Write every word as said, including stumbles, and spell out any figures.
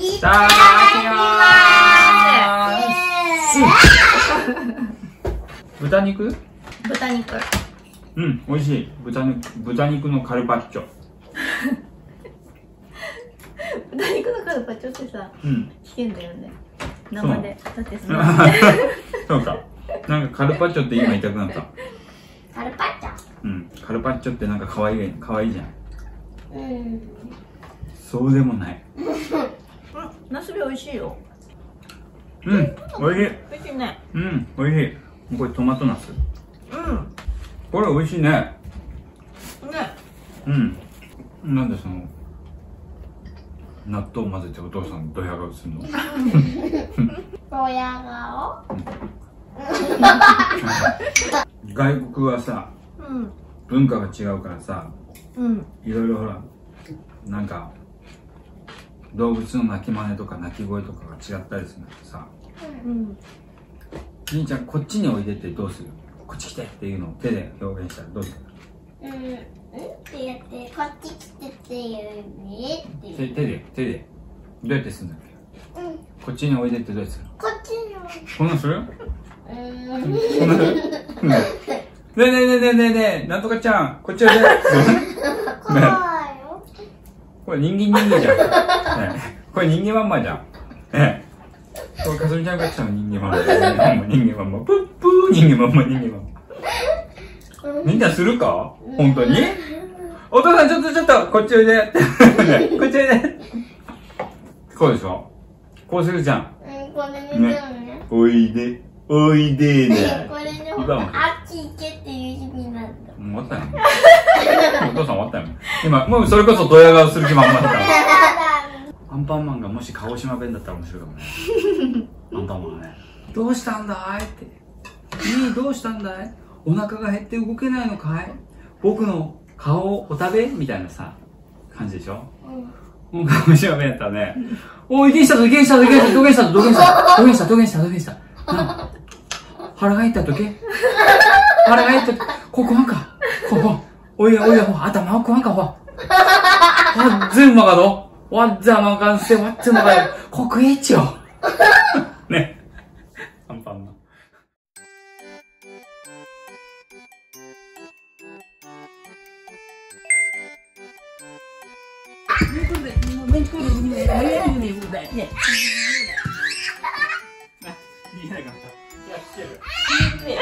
いただきます。豚肉？豚肉。うん、美味しい。豚肉、豚肉のカルパッチョ。豚肉のカルパッチョってさ、うん、危険だよね。生でだってその。そうか。なんかカルパッチョって今言いたくなった。カルパッチョ。うん、カルパッチョってなんか可愛い、可愛いじゃん。うん。そうでもない。ナスビ美味しいよ。うん、おいしい。おいしいね。うん、おいしい。これトマトナス。うん。これおいしいね。ね。うん。なんでその。納豆混ぜてお父さんドヤ顔するの。ドヤ顔。外国はさ、うん、文化が違うからさ、うん、いろいろほらなんか動物の鳴き真似とか鳴き声とかが違ったりするんだけどさ、うん、兄ちゃんこっちにおいでってどうする？こっち来てっていうのを手で表現したらどうする？うん、うんってやってこっち来てっていうねって手で手でどうやってするんだっけ？うん、こっちにおいでってどうやってする？こっちにおいで。こんなんする？ねえねえねえねえねえねえ、なんとかちゃん、こっちおいで。怖いよ。これ人間人間じゃん。これ人間まんまじゃん。ええ。これかすみちゃんが来たの人間まんま。人間まんま。プップー人間まんま、人間まんま。みんなするか？本当に？お父さんちょっとちょっと、こっちおいで。こっちおいで。こうでしょ？こうするじゃん。うん、これにするね。おいで。おいでーね。これね、あっち行けっていう意味なんだ。もう終わったよ。お父さん終わったよ。今、もうそれこそドヤ顔する気満々だから。アンパンマンがもし鹿児島弁だったら面白いかもね。アンパンマンね。どうしたんだいって。いい、どうしたんだい、お腹が減って動けないのかい、僕の顔をお食べみたいなさ、感じでしょ。うん。もう鹿児島弁だったらね。おい、どげんした、どげんした、どげんした、どげんした、どげんした、どげんした、どげんした、どげんした。腹が減ったとけ、腹が減ったとけ、ここはんか、ここ、おいおいお、頭をこわんか、ほわ。わっぜんまかど、わっざまかんせ、わっぜんまかど、こくえちよ。ね。アンパンマン。見えなかった。いや、来てる。